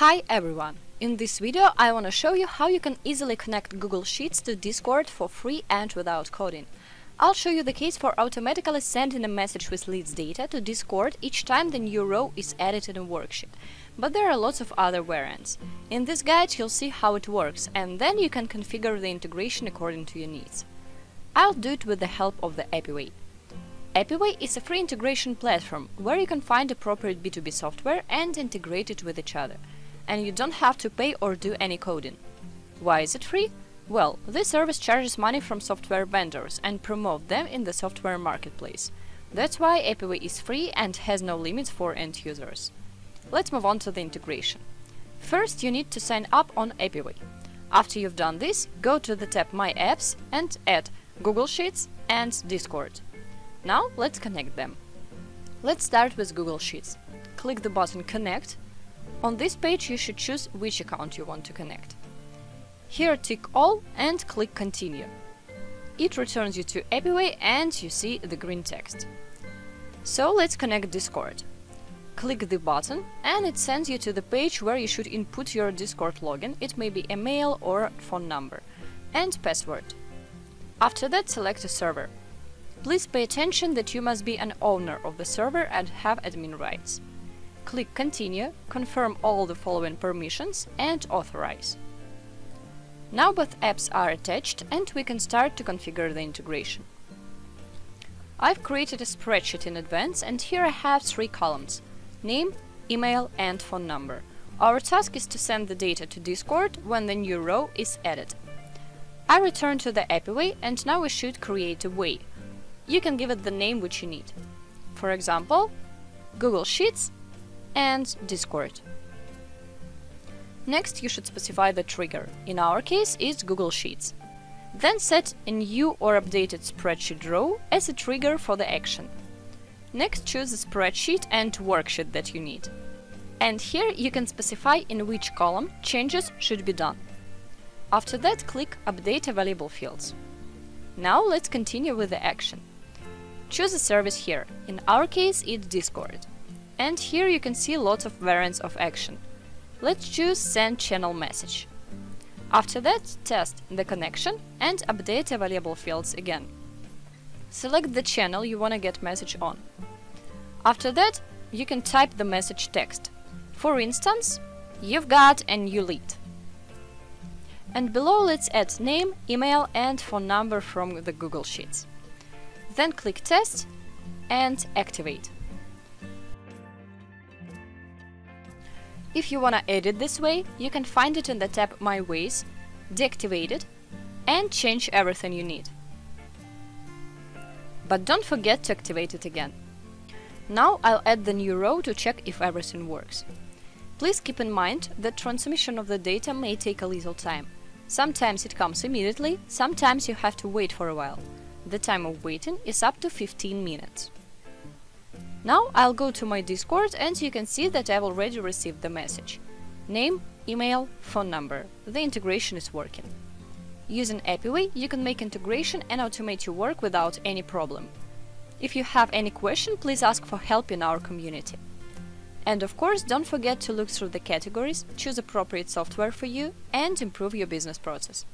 Hi everyone! In this video I want to show you how you can easily connect Google Sheets to Discord for free and without coding. I'll show you the case for automatically sending a message with leads data to Discord each time the new row is added in a worksheet. But there are lots of other variants. In this guide you'll see how it works, and then you can configure the integration according to your needs. I'll do it with the help of the Apiway. Apiway is a free integration platform where you can find appropriate B2B software and integrate it with each other. And you don't have to pay or do any coding. Why is it free? Well, this service charges money from software vendors and promotes them in the software marketplace. That's why Apiway is free and has no limits for end users. Let's move on to the integration. First, you need to sign up on Apiway. After you've done this, go to the tab My Apps and add Google Sheets and Discord. Now, let's connect them. Let's start with Google Sheets. Click the button Connect. On this page you should choose which account you want to connect. Here tick All and click Continue. It returns you to Apiway and you see the green text. So let's connect Discord. Click the button and it sends you to the page where you should input your Discord login, it may be email or phone number, and password. After that select a server. Please pay attention that you must be an owner of the server and have admin rights. Click Continue, confirm all the following permissions and authorize. Now both apps are attached and we can start to configure the integration. I've created a spreadsheet in advance and here I have three columns: name, email and phone number. Our task is to send the data to Discord when the new row is added. I return to the Apiway and now we should create a way. You can give it the name which you need. For example, Google Sheets and Discord. Next, you should specify the trigger. In our case, it's Google Sheets. Then set a new or updated spreadsheet row as a trigger for the action. Next, choose the spreadsheet and worksheet that you need. And here you can specify in which column changes should be done. After that, click Update Available Fields. Now let's continue with the action. Choose a service here. In our case, it's Discord. And here you can see lots of variants of action. Let's choose Send Channel Message. After that, test the connection and update available fields again. Select the channel you want to get message on. After that, you can type the message text. For instance, you've got a new lead. And below let's add name, email and phone number from the Google Sheets. Then click Test and Activate. If you want to edit this way, you can find it in the tab My Ways, deactivate it and change everything you need. But don't forget to activate it again. Now I'll add the new row to check if everything works. Please keep in mind that transmission of the data may take a little time. Sometimes it comes immediately, sometimes you have to wait for a while. The time of waiting is up to 15 minutes. Now I'll go to my Discord and you can see that I've already received the message. Name, email, phone number. The integration is working. Using Apiway you can make integration and automate your work without any problem. If you have any question, please ask for help in our community. And of course, don't forget to look through the categories, choose appropriate software for you and improve your business process.